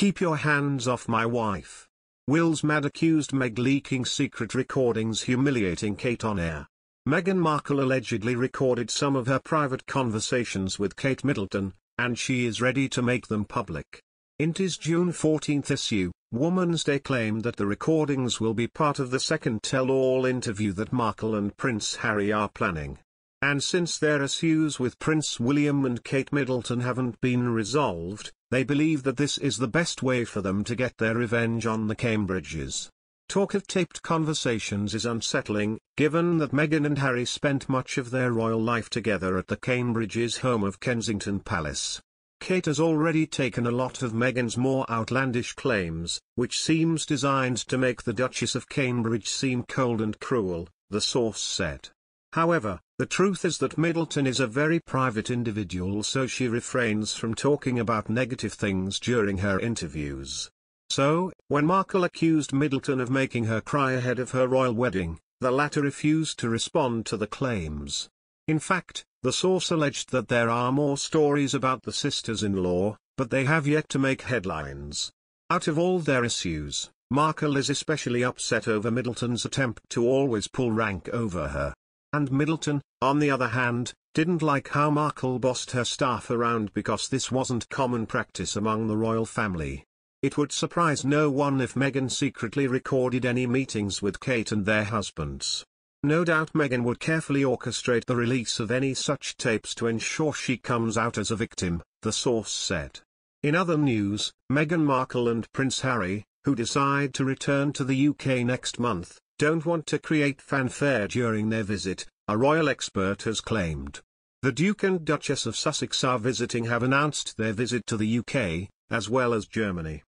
Keep your hands off my wife. Will's mad accused Meg leaking secret recordings humiliating Kate on air. Meghan Markle allegedly recorded some of her private conversations with Kate Middleton, and she is ready to make them public. In its June 14 issue, Woman's Day claimed that the recordings will be part of the second tell-all interview that Markle and Prince Harry are planning. And since their issues with Prince William and Kate Middleton haven't been resolved, they believe that this is the best way for them to get their revenge on the Cambridges. Talk of taped conversations is unsettling, given that Meghan and Harry spent much of their royal life together at the Cambridges' home of Kensington Palace. Kate has already taken a lot of Meghan's more outlandish claims, which seems designed to make the Duchess of Cambridge seem cold and cruel, the source said. However, the truth is that Middleton is a very private individual, so she refrains from talking about negative things during her interviews. So, when Markle accused Middleton of making her cry ahead of her royal wedding, the latter refused to respond to the claims. In fact, the source alleged that there are more stories about the sisters-in-law, but they have yet to make headlines. Out of all their issues, Markle is especially upset over Middleton's attempt to always pull rank over her. And Middleton, on the other hand, didn't like how Markle bossed her staff around because this wasn't common practice among the royal family. It would surprise no one if Meghan secretly recorded any meetings with Kate and their husbands. No doubt Meghan would carefully orchestrate the release of any such tapes to ensure she comes out as a victim, the source said. In other news, Meghan Markle and Prince Harry, who decide to return to the UK next month, don't want to create fanfare during their visit, a royal expert has claimed. The Duke and Duchess of Sussex have announced their visit to the UK, as well as Germany.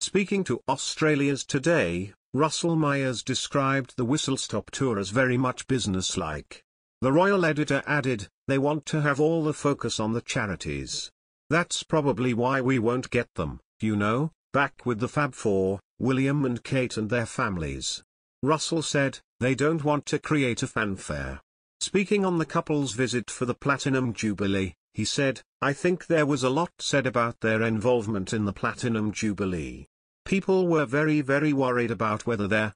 Speaking to Australia's Today, Russell Myers described the whistle-stop tour as very much business-like. The royal editor added, "They want to have all the focus on the charities. That's probably why we won't get them, you know, back with the Fab Four, William and Kate and their families." Russell said, they don't want to create a fanfare. Speaking on the couple's visit for the Platinum Jubilee, he said, I think there was a lot said about their involvement in the Platinum Jubilee. People were very worried about whether their,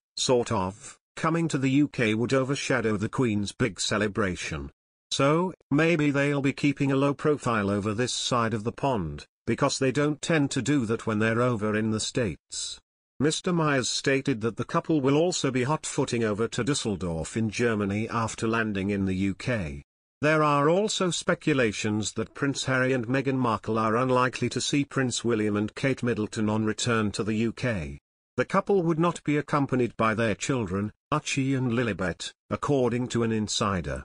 coming to the UK would overshadow the Queen's big celebration. So, maybe they'll be keeping a low profile over this side of the pond, because they don't tend to do that when they're over in the States. Mr. Myers stated that the couple will also be hot-footing over to Düsseldorf in Germany after landing in the UK. There are also speculations that Prince Harry and Meghan Markle are unlikely to see Prince William and Kate Middleton on return to the UK. The couple would not be accompanied by their children, Archie and Lilibet, according to an insider.